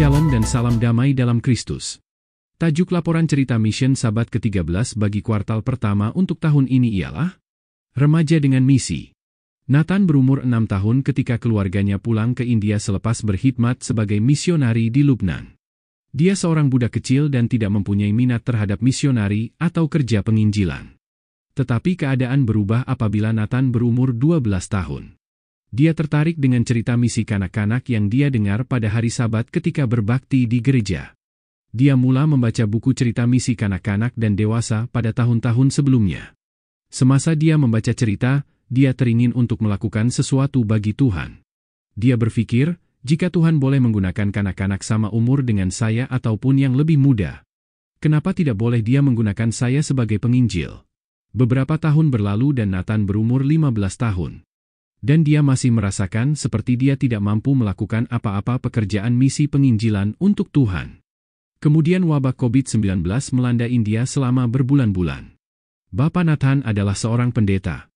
Shalom dan salam damai dalam Kristus. Tajuk laporan cerita Mission Sabat ke-13 bagi kuartal pertama untuk tahun ini ialah Remaja dengan Misi. Nathan berumur 6 tahun ketika keluarganya pulang ke India selepas berkhidmat sebagai misionari di Lubnan. Dia seorang budak kecil dan tidak mempunyai minat terhadap misionari atau kerja penginjilan. Tetapi keadaan berubah apabila Nathan berumur 12 tahun. Dia tertarik dengan cerita misi kanak-kanak yang dia dengar pada hari Sabat ketika berbakti di gereja. Dia mula membaca buku cerita misi kanak-kanak dan dewasa pada tahun-tahun sebelumnya. Semasa dia membaca cerita, dia teringin untuk melakukan sesuatu bagi Tuhan. Dia berpikir, jika Tuhan boleh menggunakan kanak-kanak sama umur dengan saya ataupun yang lebih muda, kenapa tidak boleh dia menggunakan saya sebagai penginjil? Beberapa tahun berlalu dan Nathan berumur 15 tahun. Dan dia masih merasakan seperti dia tidak mampu melakukan apa-apa pekerjaan misi penginjilan untuk Tuhan. Kemudian wabah COVID-19 melanda India selama berbulan-bulan. Bapak Nathan adalah seorang pendeta.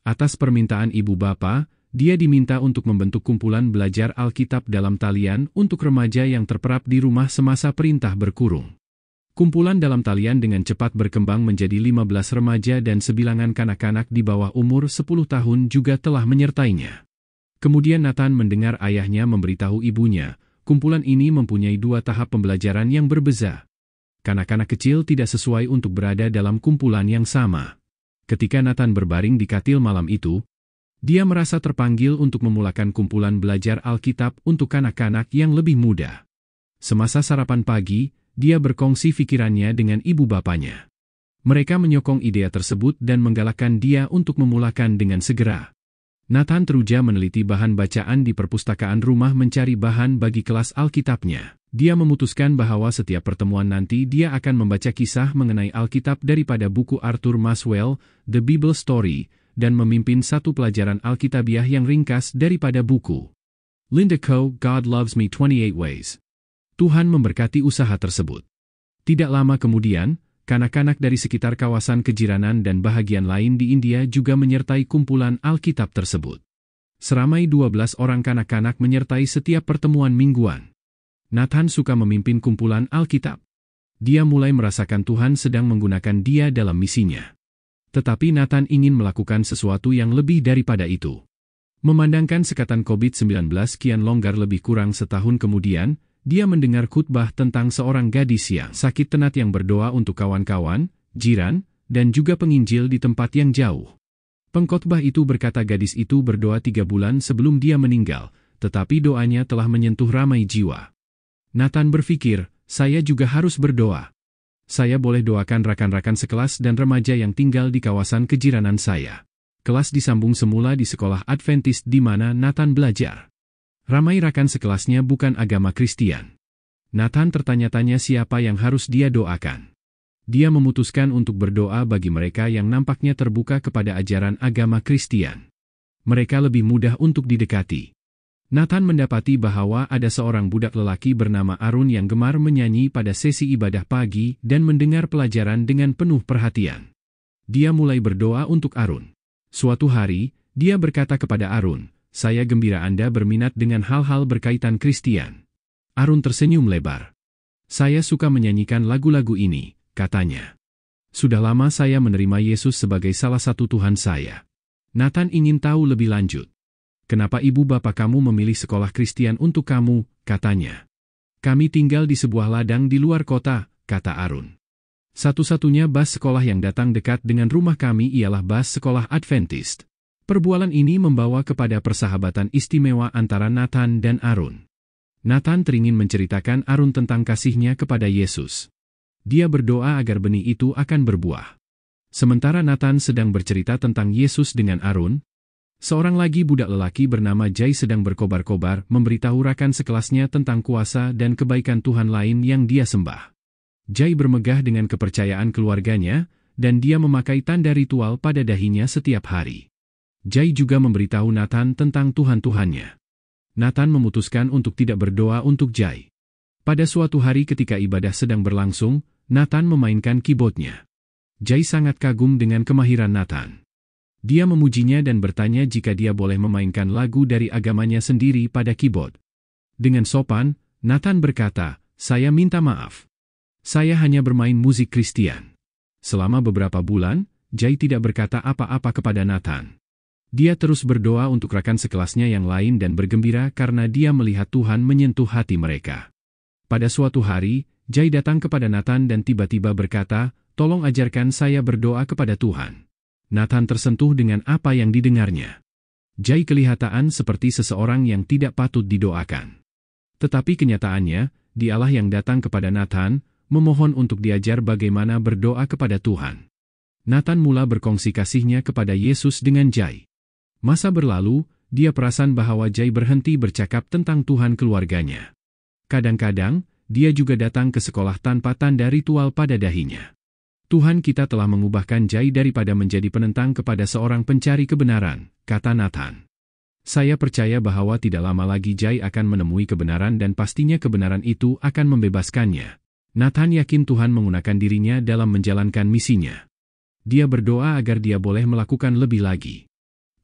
Atas permintaan ibu bapa, dia diminta untuk membentuk kumpulan belajar Alkitab dalam talian untuk remaja yang terperap di rumah semasa perintah berkurung. Kumpulan dalam talian dengan cepat berkembang menjadi 15 remaja dan sebilangan kanak-kanak di bawah umur 10 tahun juga telah menyertainya. Kemudian Nathan mendengar ayahnya memberitahu ibunya, kumpulan ini mempunyai 2 tahap pembelajaran yang berbeza. Kanak-kanak kecil tidak sesuai untuk berada dalam kumpulan yang sama. Ketika Nathan berbaring di katil malam itu, dia merasa terpanggil untuk memulakan kumpulan belajar Alkitab untuk kanak-kanak yang lebih muda. Semasa sarapan pagi, dia berkongsi pikirannya dengan ibu bapanya. Mereka menyokong ide tersebut dan menggalakkan dia untuk memulakan dengan segera. Nathan teruja meneliti bahan bacaan di perpustakaan rumah mencari bahan bagi kelas Alkitabnya. Dia memutuskan bahwa setiap pertemuan nanti dia akan membaca kisah mengenai Alkitab daripada buku Arthur Maxwell, The Bible Story, dan memimpin satu pelajaran Alkitabiah yang ringkas daripada buku Linda Coe, God Loves Me 28 Ways. Tuhan memberkati usaha tersebut. Tidak lama kemudian, kanak-kanak dari sekitar kawasan kejiranan dan bahagian lain di India juga menyertai kumpulan Alkitab tersebut. Seramai 12 orang kanak-kanak menyertai setiap pertemuan mingguan. Nathan suka memimpin kumpulan Alkitab. Dia mulai merasakan Tuhan sedang menggunakan dia dalam misinya. Tetapi Nathan ingin melakukan sesuatu yang lebih daripada itu. Memandangkan sekatan COVID-19 kian longgar lebih kurang setahun kemudian, dia mendengar khutbah tentang seorang gadis yang sakit tenat yang berdoa untuk kawan-kawan, jiran, dan juga penginjil di tempat yang jauh. Pengkhotbah itu berkata gadis itu berdoa 3 bulan sebelum dia meninggal, tetapi doanya telah menyentuh ramai jiwa. Nathan berpikir, saya juga harus berdoa. Saya boleh doakan rekan-rekan sekelas dan remaja yang tinggal di kawasan kejiranan saya. Kelas disambung semula di sekolah Adventist di mana Nathan belajar. Ramai rekan sekelasnya bukan agama Kristian. Nathan tertanya-tanya siapa yang harus dia doakan. Dia memutuskan untuk berdoa bagi mereka yang nampaknya terbuka kepada ajaran agama Kristian. Mereka lebih mudah untuk didekati. Nathan mendapati bahwa ada seorang budak lelaki bernama Arun yang gemar menyanyi pada sesi ibadah pagi dan mendengar pelajaran dengan penuh perhatian. Dia mulai berdoa untuk Arun. Suatu hari, dia berkata kepada Arun, "Saya gembira Anda berminat dengan hal-hal berkaitan Kristian." Arun tersenyum lebar. "Saya suka menyanyikan lagu-lagu ini," katanya. "Sudah lama saya menerima Yesus sebagai salah satu Tuhan saya." Nathan ingin tahu lebih lanjut. "Kenapa ibu bapa kamu memilih sekolah Kristian untuk kamu?" katanya. "Kami tinggal di sebuah ladang di luar kota," kata Arun. "Satu-satunya bas sekolah yang datang dekat dengan rumah kami ialah bas sekolah Adventist." Perbualan ini membawa kepada persahabatan istimewa antara Nathan dan Arun. Nathan teringin menceritakan Arun tentang kasihnya kepada Yesus. Dia berdoa agar benih itu akan berbuah. Sementara Nathan sedang bercerita tentang Yesus dengan Arun, seorang lagi budak lelaki bernama Jai sedang berkobar-kobar memberitahu rekan sekelasnya tentang kuasa dan kebaikan Tuhan lain yang dia sembah. Jai bermegah dengan kepercayaan keluarganya, dan dia memakai tanda ritual pada dahinya setiap hari. Jai juga memberitahu Nathan tentang Tuhan-Tuhannya. Nathan memutuskan untuk tidak berdoa untuk Jai. Pada suatu hari ketika ibadah sedang berlangsung, Nathan memainkan keyboardnya. Jai sangat kagum dengan kemahiran Nathan. Dia memujinya dan bertanya jika dia boleh memainkan lagu dari agamanya sendiri pada keyboard. Dengan sopan, Nathan berkata, "Saya minta maaf. Saya hanya bermain musik Kristian." Selama beberapa bulan, Jai tidak berkata apa-apa kepada Nathan. Dia terus berdoa untuk rekan sekelasnya yang lain dan bergembira karena dia melihat Tuhan menyentuh hati mereka. Pada suatu hari, Jai datang kepada Nathan dan tiba-tiba berkata, "Tolong ajarkan saya berdoa kepada Tuhan." Nathan tersentuh dengan apa yang didengarnya. Jai kelihatan seperti seseorang yang tidak patut didoakan. Tetapi kenyataannya, dialah yang datang kepada Nathan, memohon untuk diajar bagaimana berdoa kepada Tuhan. Nathan mula berkongsi kasihnya kepada Yesus dengan Jai. Masa berlalu, dia perasan bahwa Jai berhenti bercakap tentang Tuhan keluarganya. Kadang-kadang, dia juga datang ke sekolah tanpa tanda ritual pada dahinya. Tuhan kita telah mengubahkan Jai daripada menjadi penentang kepada seorang pencari kebenaran, kata Nathan. Saya percaya bahwa tidak lama lagi Jai akan menemui kebenaran dan pastinya kebenaran itu akan membebaskannya. Nathan yakin Tuhan menggunakan dirinya dalam menjalankan misinya. Dia berdoa agar dia boleh melakukan lebih lagi.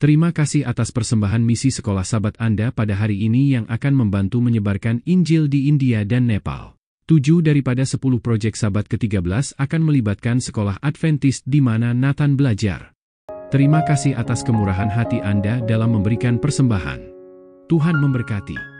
Terima kasih atas persembahan misi Sekolah Sabat Anda pada hari ini yang akan membantu menyebarkan Injil di India dan Nepal. 7 daripada 10 proyek Sabat ke-13 akan melibatkan sekolah Adventist di mana Nathan belajar. Terima kasih atas kemurahan hati Anda dalam memberikan persembahan. Tuhan memberkati.